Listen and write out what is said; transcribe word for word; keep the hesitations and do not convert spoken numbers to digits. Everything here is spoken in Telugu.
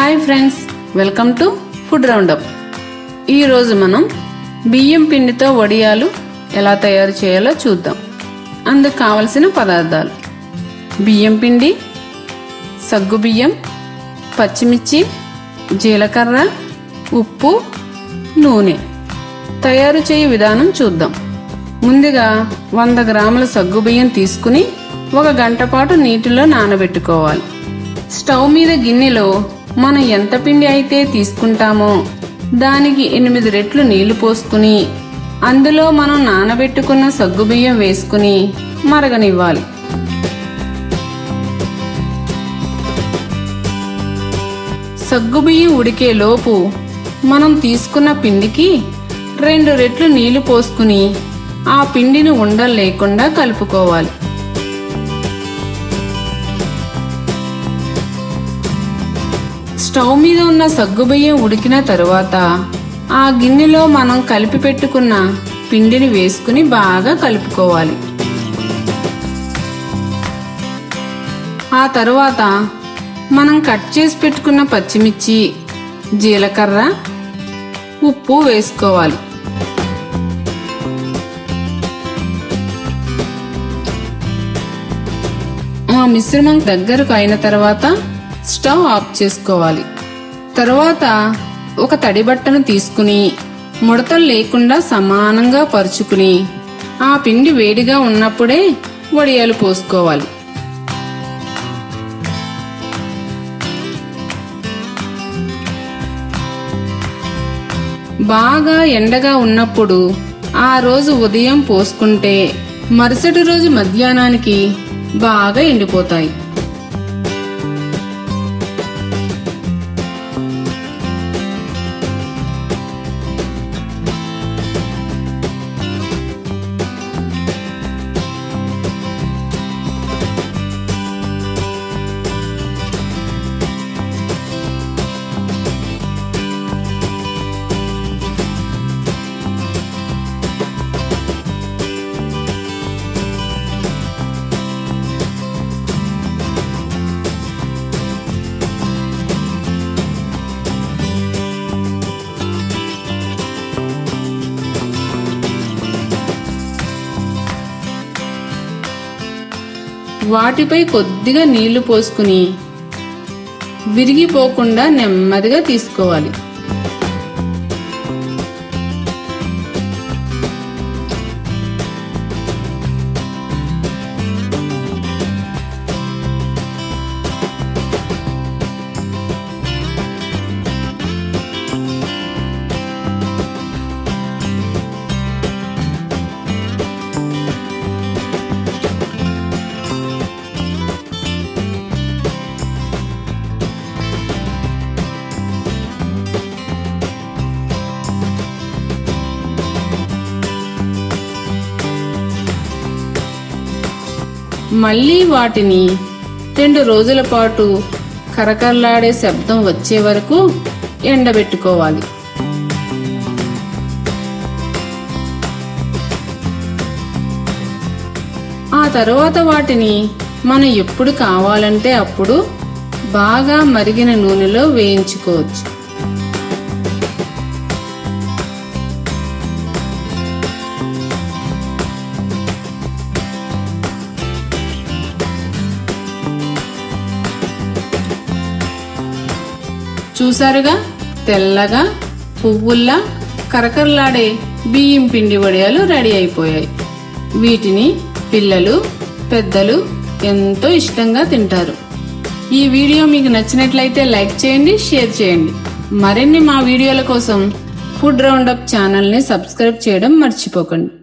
Hi friends, welcome to food roundup. ఈరోజు మనం బియ్యం పిండితో వడియాలు ఎలా తయారు చేయాలో చూద్దాం. అందుకు కావలసిన పదార్థాలు: బియ్యం పిండి, సగ్గుబియ్యం, పచ్చిమిర్చి, జీలకర్ర, ఉప్పు, నూనె. తయారు చేయ విధానం చూద్దాం. ముందుగా వంద గ్రాముల సగ్గుబియ్యం తీసుకుని ఒక గంట పాటు నీటిలో నానబెట్టుకోవాలి. స్టవ్ మీద గిన్నెలో మనం ఎంత పిండి అయితే తీసుకుంటామో దానికి ఎనిమిది రెట్లు నీళ్లు పోసుకుని అందులో మనం నానబెట్టుకున్న సగ్గుబియ్యం వేసుకుని మరగనివ్వాలి. సగ్గుబియ్యం ఉడికే లోపు మనం తీసుకున్న పిండికి రెండు రెట్లు నీళ్లు పోసుకుని ఆ పిండిని ఉండలు లేకుండా కలుపుకోవాలి. స్టవ్ మీద ఉన్న సగ్గుబియ్యం ఉడికిన తరువాత ఆ గిన్నెలో మనం కలిపి పెట్టుకున్న పిండిని వేసుకుని బాగా కలుపుకోవాలి. ఆ తరువాత మనం కట్ చేసి పెట్టుకున్న పచ్చిమిర్చి, జీలకర్ర, ఉప్పు వేసుకోవాలి. ఆ మిశ్రమం దగ్గరకు అయిన తర్వాత స్టవ్ ఆఫ్ చేసుకోవాలి. తర్వాత ఒక తడి బట్టను తీసుకుని ముడతలు లేకుండా సమానంగా పరుచుకుని ఆ పిండి వేడిగా ఉన్నప్పుడే వడియాలు పోసుకోవాలి. బాగా ఎండగా ఉన్నప్పుడు ఆ రోజు ఉదయం పోసుకుంటే మరుసటి రోజు మధ్యాహ్నానికి బాగా ఎండిపోతాయి. వాటిపై కొద్దిగా నీళ్లు పోసుకుని విరిగిపోకుండా నెమ్మదిగా తీసుకోవాలి. మళ్ళీ వాటిని రెండు రోజుల పాటు కరకరలాడే శబ్దం వచ్చే వరకు ఎండబెట్టుకోవాలి. ఆ తరువాత వాటిని మనం ఎప్పుడు కావాలంటే అప్పుడు బాగా మరిగిన నూనెలో వేయించుకోవచ్చు. చూసారుగా, తెల్లగా పువ్వుల్లా కరకరలాడే బియ్యం పిండి వడియాలు రెడీ అయిపోయాయి. వీటిని పిల్లలు, పెద్దలు ఎంతో ఇష్టంగా తింటారు. ఈ వీడియో మీకు నచ్చినట్లయితే లైక్ చేయండి, షేర్ చేయండి. మరిన్ని మా వీడియోల కోసం ఫుడ్ రౌండప్ ఛానల్ని సబ్స్క్రైబ్ చేయడం మర్చిపోకండి.